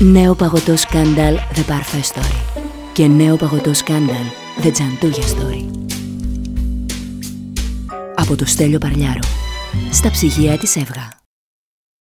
Νέο παγωτό σκάνδαλ The Parfait Story και νέο παγωτό σκάνδαλ The Tzantugia Story. Από το Στέλιο Παρλιάρο. Στα ψυγεία της Εύγα.